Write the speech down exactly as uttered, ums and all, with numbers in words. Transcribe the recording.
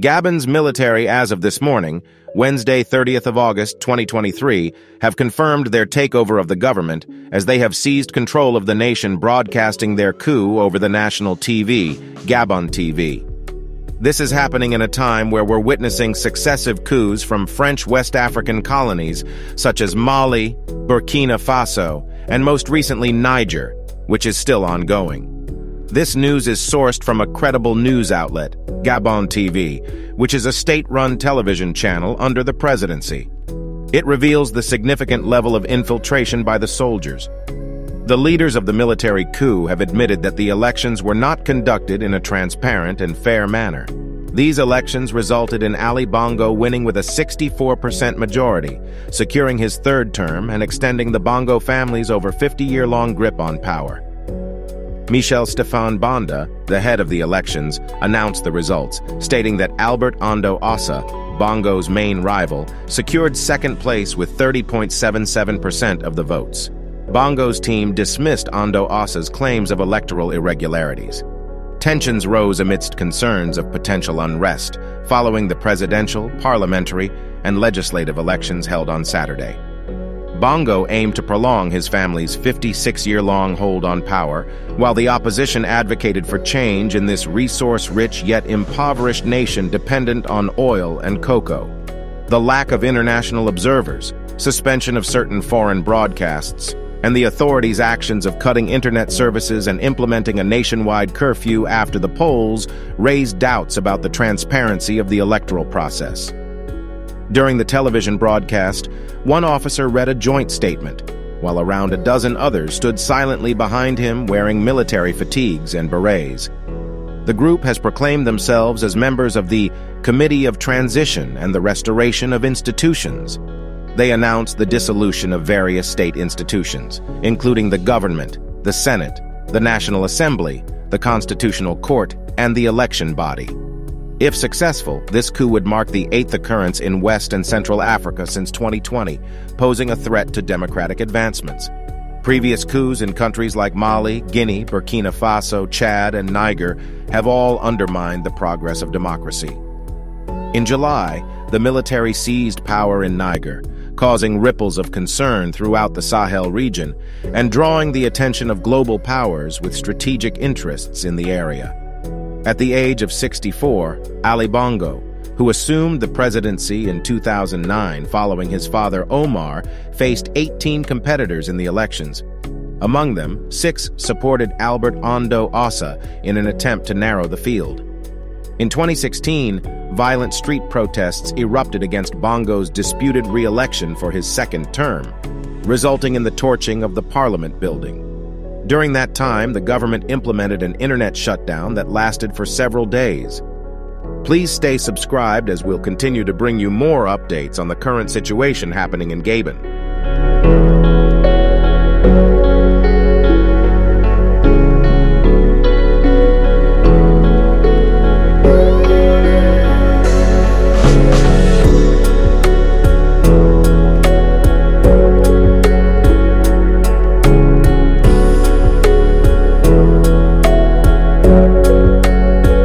Gabon's military, as of this morning, Wednesday thirtieth of August twenty twenty-three, have confirmed their takeover of the government, as they have seized control of the nation, broadcasting their coup over the national T V, Gabon T V. This is happening in a time where we're witnessing successive coups from French West African colonies such as Mali, Burkina Faso, and most recently Niger, which is still ongoing. This news is sourced from a credible news outlet, Gabon T V, which is a state-run television channel under the presidency. It reveals the significant level of infiltration by the soldiers. The leaders of the military coup have admitted that the elections were not conducted in a transparent and fair manner. These elections resulted in Ali Bongo winning with a sixty-four percent majority, securing his third term and extending the Bongo family's over fifty-year-long grip on power. Michel Stefan Banda, the head of the elections, announced the results, stating that Albert Ondo Ossa, Bongo's main rival, secured second place with thirty point seven seven percent of the votes. Bongo's team dismissed Ondo Ossa's claims of electoral irregularities. Tensions rose amidst concerns of potential unrest following the presidential, parliamentary, and legislative elections held on Saturday. Bongo aimed to prolong his family's fifty-six-year-long hold on power, while the opposition advocated for change in this resource-rich yet impoverished nation dependent on oil and cocoa. The lack of international observers, suspension of certain foreign broadcasts, and the authorities' actions of cutting internet services and implementing a nationwide curfew after the polls raised doubts about the transparency of the electoral process. During the television broadcast, one officer read a joint statement, while around a dozen others stood silently behind him wearing military fatigues and berets. The group has proclaimed themselves as members of the Committee of Transition and the Restoration of Institutions. They announced the dissolution of various state institutions, including the government, the Senate, the National Assembly, the Constitutional Court, and the election body. If successful, this coup would mark the eighth occurrence in West and Central Africa since twenty twenty, posing a threat to democratic advancements. Previous coups in countries like Mali, Guinea, Burkina Faso, Chad, and Niger have all undermined the progress of democracy. In July, the military seized power in Niger, causing ripples of concern throughout the Sahel region and drawing the attention of global powers with strategic interests in the area. At the age of sixty-four, Ali Bongo, who assumed the presidency in two thousand nine following his father Omar, faced eighteen competitors in the elections. Among them, six supported Albert Ondo Ossa in an attempt to narrow the field. In twenty sixteen, violent street protests erupted against Bongo's disputed re-election for his second term, resulting in the torching of the parliament building. During that time, the government implemented an internet shutdown that lasted for several days. Please stay subscribed, as we'll continue to bring you more updates on the current situation happening in Gabon.